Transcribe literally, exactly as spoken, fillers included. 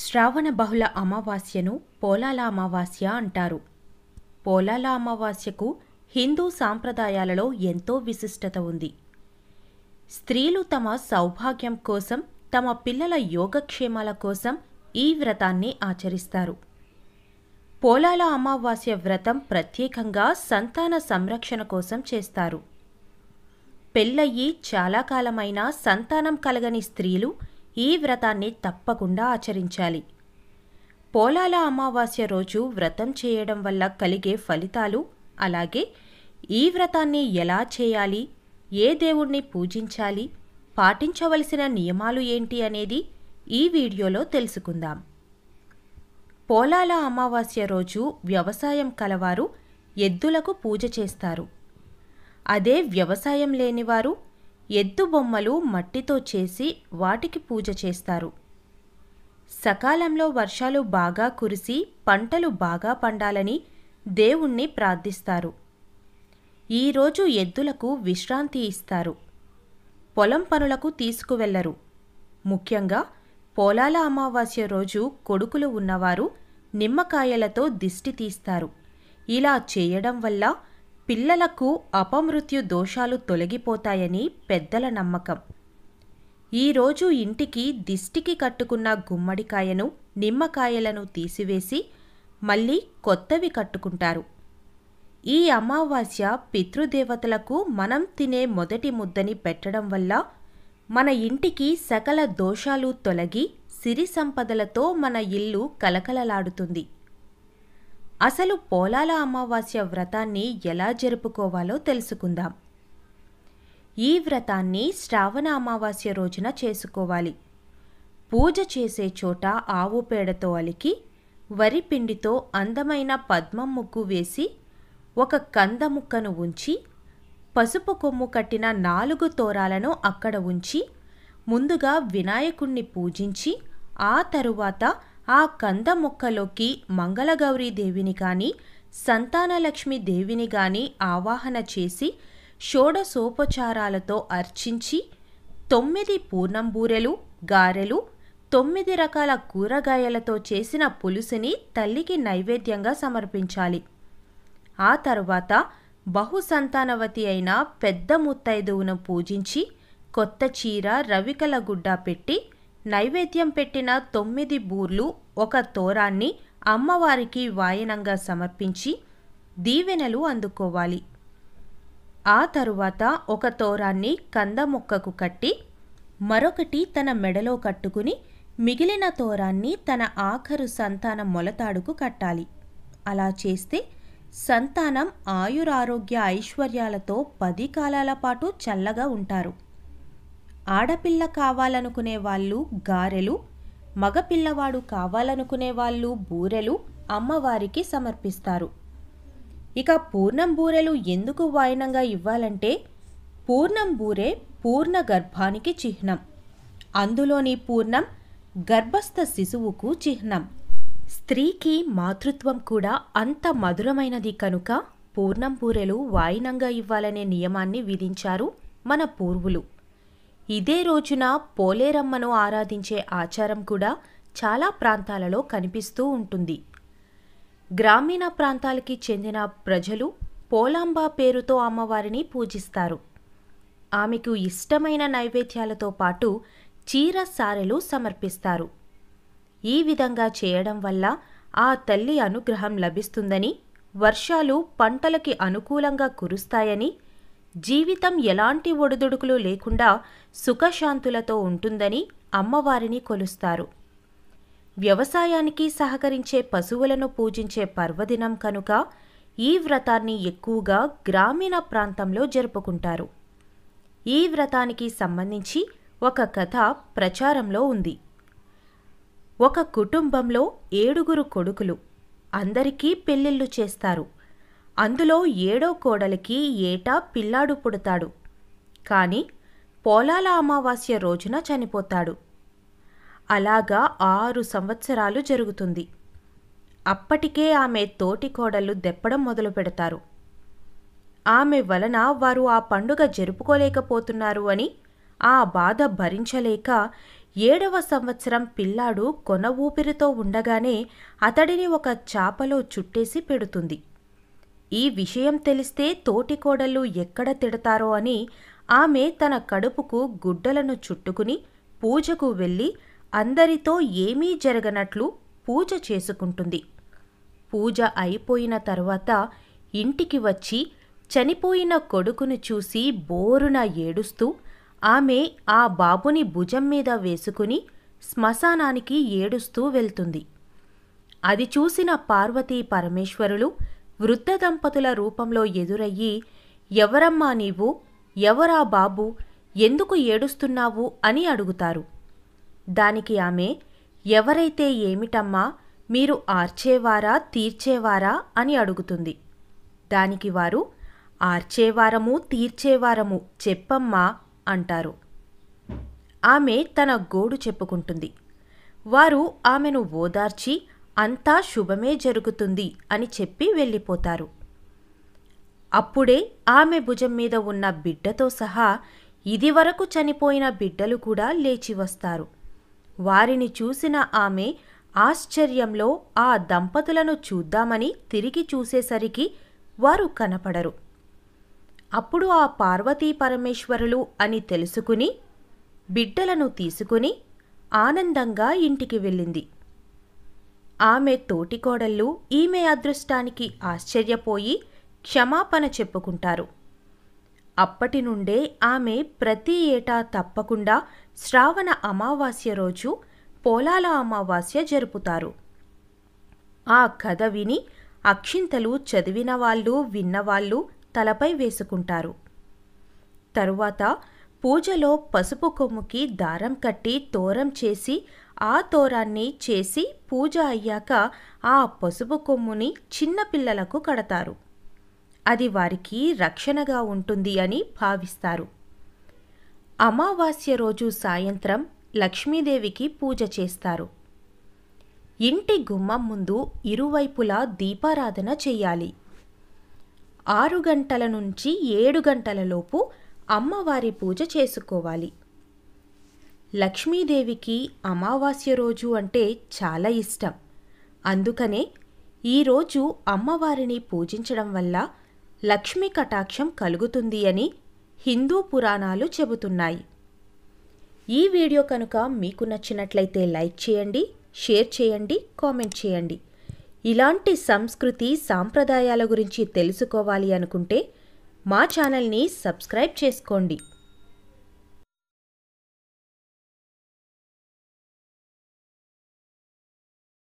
శ్రావణ బహుళ అమావాస్యను పోలాల అమావాస్య అంటారు. పోలాల అమావాస్యకు హిందూ సాంప్రదాయాలలో ఎంతో విశిష్టత ఉంది. స్త్రీలు తమ సౌభాగ్యం కోసం, తమ పిల్లల యోగక్షేమాల కోసం ఈ వ్రతాన్ని ఆచరిస్తారు. పోలాల అమావాస్య వ్రతం ప్రత్యేకంగా సంతాన సంరక్షణ కోసం చేస్తారు. పెళ్ళయ్యి చాలా కాలమైన సంతానం కలగని స్త్రీలు ఈ వ్రతాన్ని తప్పకుండా ఆచరించాలి. పోలాల అమావాస్య రోజు వ్రతం చేయడం వల్ల కలిగే ఫలితాలు, అలాగే ఈ వ్రతాన్ని ఎలా చేయాలి, ఏ దేవుణ్ణి పూజించాలి, పాటించవలసిన నియమాలు ఏంటి అనేది ఈ వీడియోలో తెలుసుకుందాం. పోలాల అమావాస్య రోజు వ్యవసాయం కలవారు ఎద్దులకు పూజ చేస్తారు. అదే వ్యవసాయం లేనివారు ఎద్దు బొమ్మలు మట్టితో చేసి వాటికి పూజ చేస్తారు. సకాలంలో వర్షాలు బాగా కురిసి పంటలు బాగా పండాలని దేవుణ్ణి ప్రార్థిస్తారు. ఈరోజు ఎద్దులకు విశ్రాంతి ఇస్తారు. పొలం పనులకు తీసుకువెళ్లరు. ముఖ్యంగా పోలాల అమావాస్య రోజు కొడుకులు ఉన్నవారు నిమ్మకాయలతో దిష్టి తీస్తారు. ఇలా చేయడం వల్ల పిల్లలకు అపమృత్యు దోషాలు తొలగిపోతాయని పెద్దల నమ్మకం. ఈరోజు ఇంటికి దిష్టికి కట్టుకున్న గుమ్మడికాయను, నిమ్మకాయలను తీసివేసి మళ్ళీ కొత్తవి కట్టుకుంటారు. ఈ అమావాస్య పితృదేవతలకు మనం తినే మొదటి ముద్దని పెట్టడం వల్ల మన ఇంటికి సకల దోషాలు తొలగి సిరి సంపదలతో మన ఇల్లు కలకలలాడుతుంది. అసలు పోలాల అమావాస్య వ్రతాన్ని ఎలా జరుపుకోవాలో తెలుసుకుందాం. ఈ వ్రతాన్ని శ్రావణ అమావాస్య రోజున చేసుకోవాలి. పూజ చేసే చోట ఆవు పేడతో అలికి, వరి పిండితో అందమైన పద్మం ముగ్గు వేసి, ఒక కంద ముక్కను ఉంచి, పసుపు కొమ్ము కట్టిన నాలుగు తోరాలను అక్కడ ఉంచి, ముందుగా వినాయకుణ్ణి పూజించి, ఆ తరువాత ఆ కంద మొక్కలోకి మంగళగౌరీదేవిని కానీ, సంతానలక్ష్మి దేవిని కానీ ఆవాహన చేసి షోడశోపచారాలతో అర్చించి, తొమ్మిది పూర్ణంబూరెలు, గారెలు, తొమ్మిది రకాల కూరగాయలతో చేసిన పులుసుని తల్లికి నైవేద్యంగా సమర్పించాలి. ఆ తరువాత బహుసంతానవతి అయిన పెద్ద ముత్తైదువును పూజించి, కొత్త చీర, రవికల గుడ్డ పెట్టి, నైవేద్యం పెట్టిన తొమ్మిది బూర్లు, ఒక తోరాన్ని అమ్మవారికి వాయనంగా సమర్పించి దీవెనలు అందుకోవాలి. ఆ తరువాత ఒక తోరాన్ని కంద మొక్కకు కట్టి, మరొకటి తన మెడలో కట్టుకుని, మిగిలిన తోరాన్ని తన ఆఖరు సంతాన మొలతాడుకు కట్టాలి. అలా చేస్తే సంతానం ఆయురారోగ్య ఐశ్వర్యాలతో పది కాలాల పాటు చల్లగా ఉంటారు. ఆడపిల్ల కావాలనుకునే వాళ్ళు గారెలు, మగపిల్లవాడు కావాలనుకునే వాళ్ళు బూరెలు అమ్మవారికి సమర్పిస్తారు. ఇక పూర్ణం బూరెలు ఎందుకు వాయనంగా ఇవ్వాలంటే, పూర్ణం బూరె పూర్ణ గర్భానికి చిహ్నం. అందులోని పూర్ణం గర్భస్థ శిశువుకు చిహ్నం. స్త్రీకి మాతృత్వం కూడా అంత మధురమైనది కనుక పూర్ణం బూరెలు వాయనంగా ఇవ్వాలనే నియమాన్ని విధించారు మన పూర్వులు. ఇదే రోజున పోలేరమ్మను ఆరాధించే ఆచారం కూడా చాలా ప్రాంతాలలో కనిపిస్తూ ఉంటుంది. గ్రామీణ ప్రాంతాలకి చెందిన ప్రజలు పోలాంబ పేరుతో అమ్మవారిని పూజిస్తారు. ఆమెకు ఇష్టమైన నైవేద్యాలతో పాటు చీర, సారెలు సమర్పిస్తారు. ఈ విధంగా చేయడం వల్ల ఆ తల్లి అనుగ్రహం లభిస్తుందని, వర్షాలు పంటలకి అనుకూలంగా కురుస్తాయని, జీవితం ఎలాంటి ఒడిదుడుకులు లేకుండా సుఖశాంతులతో ఉంటుందని అమ్మవారిని కొలుస్తారు. వ్యవసాయానికి సహకరించే పశువులను పూజించే పర్వదినం కనుక ఈ వ్రతాన్ని ఎక్కువగా గ్రామీణ ప్రాంతంలో జరుపుకుంటారు. ఈ వ్రతానికి సంబంధించి ఒక కథ ప్రచారంలో ఉంది. ఒక కుటుంబంలో ఏడుగురు కొడుకులు. అందరికీ పెళ్ళిళ్ళు చేస్తారు. అందులో ఏడో కోడలికి ఏటా పిల్లాడు పుడతాడు. కానీ పోలాల అమావాస్య రోజున చనిపోతాడు. అలాగా ఆరు సంవత్సరాలు జరుగుతుంది. అప్పటికే ఆమె తోటి కోడళ్ళు దెప్పడం మొదలు పెడతారు. ఆమె వలన వారు ఆ పండుగ జరుపుకోలేకపోతున్నారు అని ఆ బాధ భరించలేక ఏడవ సంవత్సరం పిల్లాడు కొన ఊపిరితో ఉండగానే అతడిని ఒక చాపలో చుట్టేసి పెడుతుంది. ఈ విషయం తెలిస్తే తోటికోడళ్ళు ఎక్కడ తిడతారో అని ఆమె తన కడుపుకు గుడ్డలను చుట్టుకుని పూజకు వెళ్ళి అందరితో ఏమీ జరగనట్లు పూజ చేసుకుంటుంది. పూజ అయిపోయిన తర్వాత ఇంటికి వచ్చి చనిపోయిన కొడుకును చూసి బోరున ఏడుస్తూ ఆమె ఆ బాబుని భుజం మీద వేసుకుని శ్మశానానికి ఏడుస్తూ వెళ్తుంది. అది చూసిన పార్వతీ పరమేశ్వరులు వృద్ధ దంపతుల రూపంలో ఎదురయ్యి, ఎవరమ్మా నీవు, ఎవరా బాబు, ఎందుకు ఏడుస్తున్నావు అని అడుగుతారు. దానికి ఆమె, ఎవరైతే ఏమిటమ్మా, మీరు ఆర్చేవారా తీర్చేవారా అని అడుగుతుంది. దానికి వారు, ఆర్చేవారము తీర్చేవారము చెప్పమ్మా అంటారు. ఆమె తన గోడు చెప్పుకుంటుంది. వారు ఆమెను ఓదార్చి అంతా శుభమే జరుగుతుంది అని చెప్పి వెళ్ళిపోతారు. అప్పుడే ఆమె భుజం మీద ఉన్న బిడ్డతో సహా ఇదివరకు చనిపోయిన బిడ్డలు కూడా లేచి వస్తారు. వారిని చూసిన ఆమె ఆశ్చర్యంలో ఆ దంపతులను చూద్దామని తిరిగి చూసేసరికి వారు కనపడరు. అప్పుడు ఆ పార్వతీ పరమేశ్వరులు అని తెలుసుకుని బిడ్డలను తీసుకుని ఆనందంగా ఇంటికి వెళ్ళింది. ఆమె తోటికోడళ్ళు ఈమె అదృష్టానికి ఆశ్చర్యపోయి క్షమాపణ చెప్పుకుంటారు. అప్పటి నుండే ఆమె ప్రతి ఏటా తప్పకుండా శ్రావణ అమావాస్య రోజు పోలాల అమావాస్య జరుపుతారు. ఆ కథ విని అక్షింతలు చదివిన వాళ్ళు విన్నవాళ్ళు తలపై వేసుకుంటారు. తరువాత పూజలో పసుపు కొమ్ముకి దారం కట్టి తోరం చేసి ఆ తోరాన్ని చేసి పూజ అయ్యాక ఆ పసుపు కొమ్ముని చిన్నపిల్లలకు కడతారు. అది వారికి రక్షణగా ఉంటుంది అని భావిస్తారు. అమావాస్య రోజు సాయంత్రం లక్ష్మీదేవికి పూజ చేస్తారు. ఇంటి గుమ్మం ముందు ఇరువైపులా దీపారాధన చేయాలి. ఆరు గంటల నుంచి ఏడు గంటలలోపు అమ్మవారి పూజ చేసుకోవాలి. లక్ష్మీదేవికి అమావాస్య రోజు అంటే చాలా ఇష్టం. అందుకనే ఈరోజు అమ్మవారిని పూజించడం వల్ల లక్ష్మీ కటాక్షం కలుగుతుంది అని హిందూ పురాణాలు చెబుతున్నాయి. ఈ వీడియో కనుక మీకు నచ్చినట్లయితే లైక్ చేయండి, షేర్ చేయండి, కామెంట్ చేయండి. ఇలాంటి సంస్కృతి సాంప్రదాయాల గురించి తెలుసుకోవాలి అనుకుంటే మా ఛానల్ని సబ్స్క్రైబ్ చేసుకోండి.